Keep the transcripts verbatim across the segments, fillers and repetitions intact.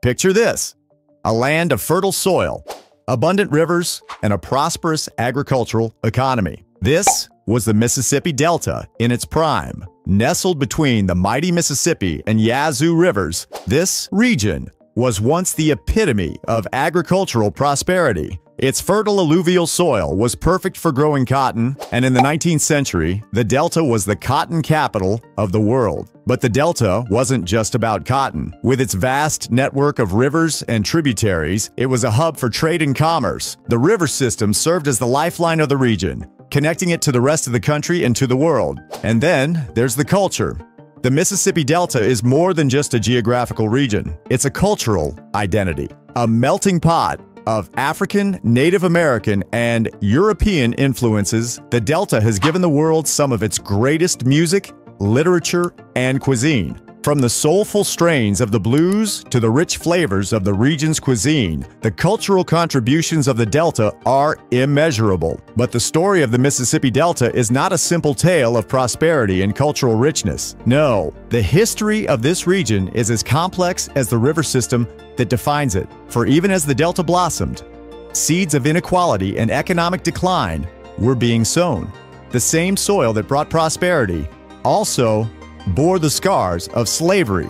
Picture this: a land of fertile soil, abundant rivers, and a prosperous agricultural economy. This was the Mississippi Delta in its prime. Nestled between the mighty Mississippi and Yazoo rivers, this region was once the epitome of agricultural prosperity. Its fertile alluvial soil was perfect for growing cotton, and in the nineteenth century, the Delta was the cotton capital of the world. But the Delta wasn't just about cotton. With its vast network of rivers and tributaries, it was a hub for trade and commerce. The river system served as the lifeline of the region, connecting it to the rest of the country and to the world. And then there's the culture. The Mississippi Delta is more than just a geographical region. It's a cultural identity, a melting pot of African, Native American, and European influences. The Delta has given the world some of its greatest music, literature, and cuisine. From the soulful strains of the blues to the rich flavors of the region's cuisine, the cultural contributions of the Delta are immeasurable. But the story of the Mississippi Delta is not a simple tale of prosperity and cultural richness. No, the history of this region is as complex as the river system that defines it. For even as the Delta blossomed, seeds of inequality and economic decline were being sown. The same soil that brought prosperity also bore the scars of slavery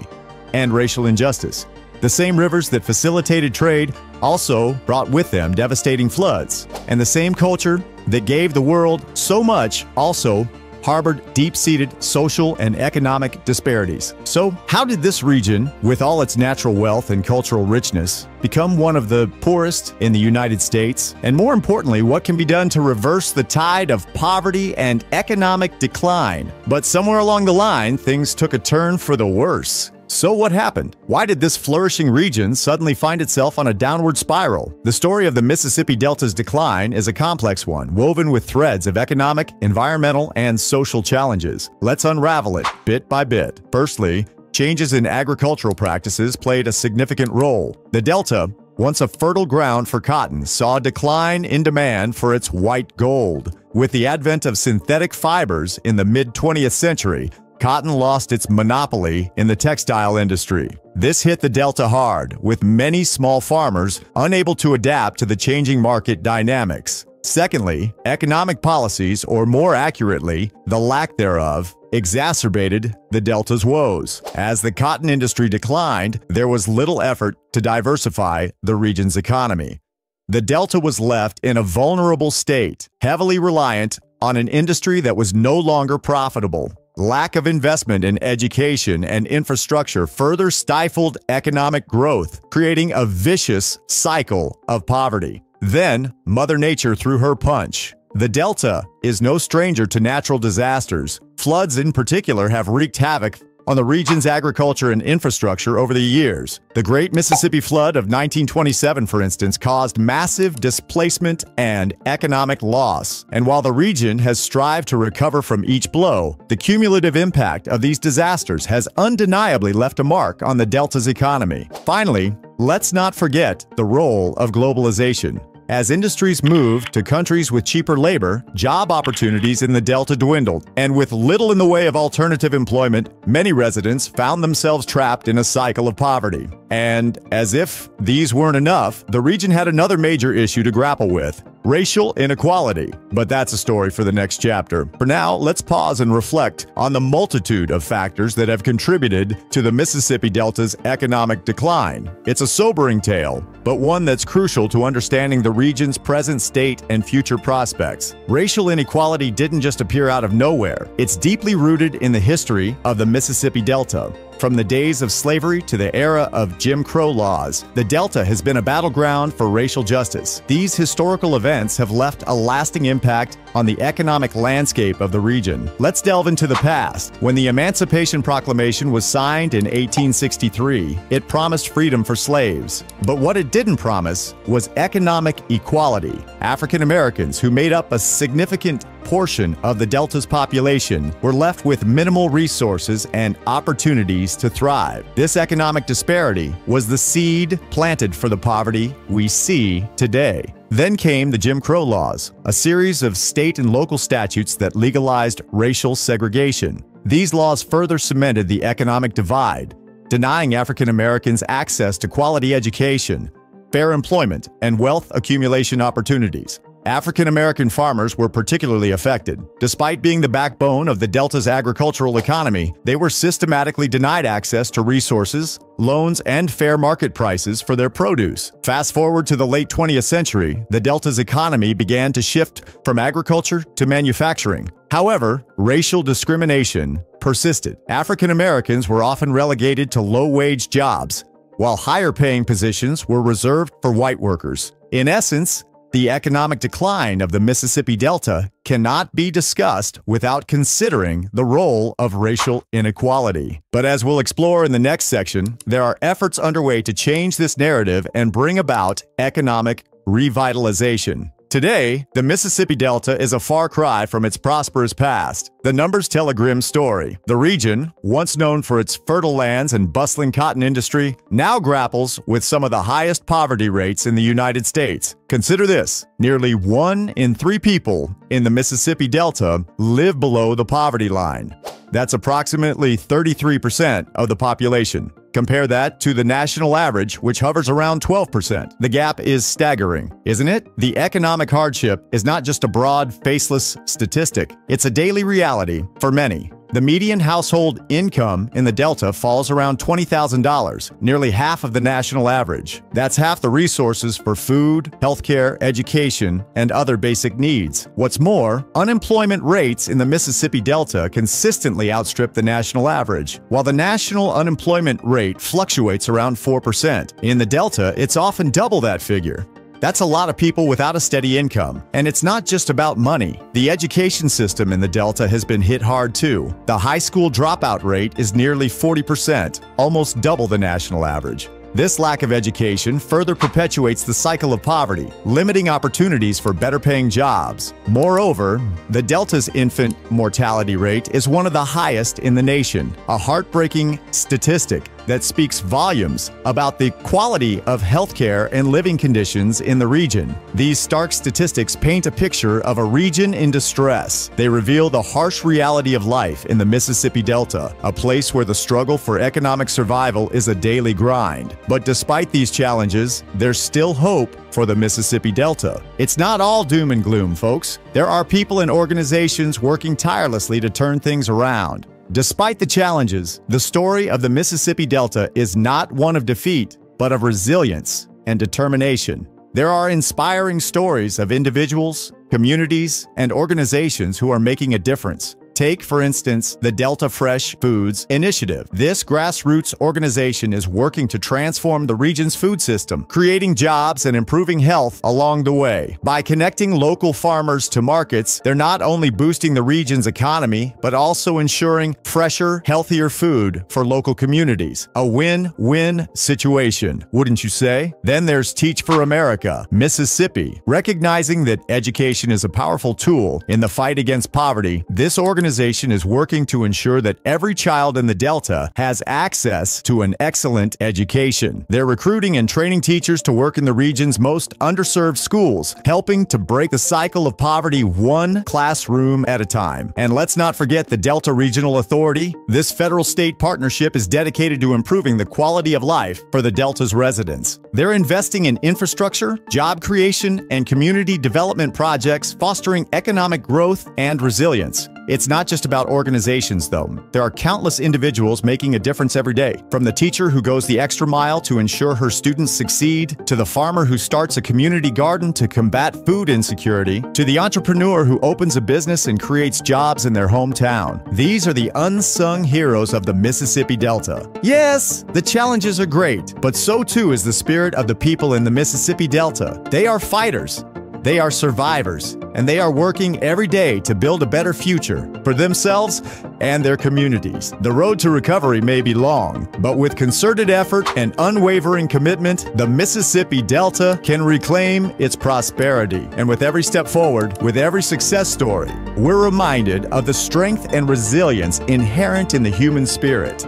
and racial injustice. The same rivers that facilitated trade also brought with them devastating floods. And the same culture that gave the world so much also harbored deep-seated social and economic disparities. So how did this region, with all its natural wealth and cultural richness, become one of the poorest in the United States? And more importantly, what can be done to reverse the tide of poverty and economic decline? But somewhere along the line, things took a turn for the worse. So what happened? Why did this flourishing region suddenly find itself on a downward spiral? The story of the Mississippi Delta's decline is a complex one, woven with threads of economic, environmental, and social challenges. Let's unravel it bit by bit. Firstly, changes in agricultural practices played a significant role. The Delta, once a fertile ground for cotton, saw a decline in demand for its white gold. With the advent of synthetic fibers in the mid twentieth century, cotton lost its monopoly in the textile industry. This hit the Delta hard, with many small farmers unable to adapt to the changing market dynamics. Secondly, economic policies, or more accurately, the lack thereof, exacerbated the Delta's woes. As the cotton industry declined, there was little effort to diversify the region's economy. The Delta was left in a vulnerable state, heavily reliant on an industry that was no longer profitable. Lack of investment in education and infrastructure further stifled economic growth, creating a vicious cycle of poverty. Then, Mother Nature threw her punch. The Delta is no stranger to natural disasters. Floods in particular have wreaked havoc on the region's agriculture and infrastructure over the years. The Great Mississippi Flood of nineteen twenty-seven, for instance, caused massive displacement and economic loss. And while the region has strived to recover from each blow, the cumulative impact of these disasters has undeniably left a mark on the Delta's economy. Finally, let's not forget the role of globalization. As industries moved to countries with cheaper labor, job opportunities in the Delta dwindled, and with little in the way of alternative employment, many residents found themselves trapped in a cycle of poverty. And as if these weren't enough, the region had another major issue to grapple with: racial inequality. But that's a story for the next chapter. For now, let's pause and reflect on the multitude of factors that have contributed to the Mississippi Delta's economic decline. It's a sobering tale, but one that's crucial to understanding the region's present state and future prospects. Racial inequality didn't just appear out of nowhere. It's deeply rooted in the history of the Mississippi Delta. From the days of slavery to the era of Jim Crow laws, the Delta has been a battleground for racial justice. These historical events have left a lasting impact on the economic landscape of the region. Let's delve into the past. When the Emancipation Proclamation was signed in eighteen sixty-three, it promised freedom for slaves. But what it didn't promise was economic equality. African Americans, who made up a significant portion of the Delta's population, were left with minimal resources and opportunities to thrive. This economic disparity was the seed planted for the poverty we see today. Then came the Jim Crow laws, a series of state and local statutes that legalized racial segregation. These laws further cemented the economic divide, denying African Americans access to quality education, fair employment, and wealth accumulation opportunities. African American farmers were particularly affected. Despite being the backbone of the Delta's agricultural economy, they were systematically denied access to resources, loans, and fair market prices for their produce. Fast forward to the late twentieth century, the Delta's economy began to shift from agriculture to manufacturing. However, racial discrimination persisted. African Americans were often relegated to low-wage jobs, while higher-paying positions were reserved for white workers. In essence, the economic decline of the Mississippi Delta cannot be discussed without considering the role of racial inequality. But as we'll explore in the next section, there are efforts underway to change this narrative and bring about economic revitalization. Today, the Mississippi Delta is a far cry from its prosperous past. The numbers tell a grim story. The region, once known for its fertile lands and bustling cotton industry, now grapples with some of the highest poverty rates in the United States. Consider this: nearly one in three people in the Mississippi Delta live below the poverty line. That's approximately thirty-three percent of the population. Compare that to the national average, which hovers around twelve percent. The gap is staggering, isn't it? The economic hardship is not just a broad, faceless statistic. It's a daily reality for many. The median household income in the Delta falls around twenty thousand dollars, nearly half of the national average. That's half the resources for food, healthcare, education, and other basic needs. What's more, unemployment rates in the Mississippi Delta consistently outstrip the national average. While the national unemployment rate fluctuates around four percent, in the Delta, it's often double that figure. That's a lot of people without a steady income. And it's not just about money. The education system in the Delta has been hit hard too. The high school dropout rate is nearly forty percent, almost double the national average. This lack of education further perpetuates the cycle of poverty, limiting opportunities for better-paying jobs. Moreover, the Delta's infant mortality rate is one of the highest in the nation, a heartbreaking statistic that speaks volumes about the quality of healthcare and living conditions in the region. These stark statistics paint a picture of a region in distress. They reveal the harsh reality of life in the Mississippi Delta, a place where the struggle for economic survival is a daily grind. But despite these challenges, there's still hope for the Mississippi Delta. It's not all doom and gloom, folks. There are people and organizations working tirelessly to turn things around. Despite the challenges, the story of the Mississippi Delta is not one of defeat, but of resilience and determination. There are inspiring stories of individuals, communities, and organizations who are making a difference. Take, for instance, the Delta Fresh Foods Initiative. This grassroots organization is working to transform the region's food system, creating jobs and improving health along the way. By connecting local farmers to markets, they're not only boosting the region's economy, but also ensuring fresher, healthier food for local communities. A win-win situation, wouldn't you say? Then there's Teach for America, Mississippi. Recognizing that education is a powerful tool in the fight against poverty, this organization organization is working to ensure that every child in the Delta has access to an excellent education. They're recruiting and training teachers to work in the region's most underserved schools, helping to break the cycle of poverty one classroom at a time. And let's not forget the Delta Regional Authority. This federal-state partnership is dedicated to improving the quality of life for the Delta's residents. They're investing in infrastructure, job creation, and community development projects, fostering economic growth and resilience. It's not just about organizations, though. There are countless individuals making a difference every day. From the teacher who goes the extra mile to ensure her students succeed, to the farmer who starts a community garden to combat food insecurity, to the entrepreneur who opens a business and creates jobs in their hometown. These are the unsung heroes of the Mississippi Delta. Yes, the challenges are great, but so too is the spirit of the people in the Mississippi Delta. They are fighters. They are survivors, and they are working every day to build a better future for themselves and their communities. The road to recovery may be long, but with concerted effort and unwavering commitment, the Mississippi Delta can reclaim its prosperity. And with every step forward, with every success story, we're reminded of the strength and resilience inherent in the human spirit.